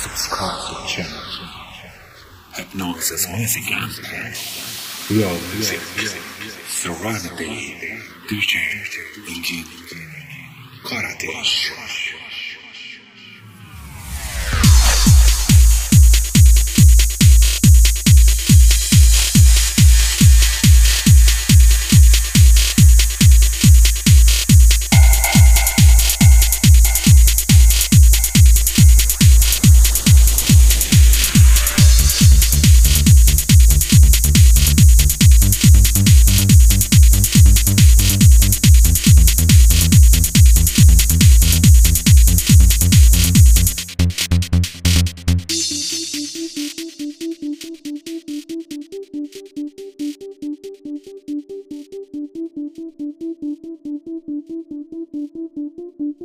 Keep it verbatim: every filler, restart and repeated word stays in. Subscribe to the channel. Hypnosis Music Korateş. Real music. Serenity. D J. Engine. Korateş.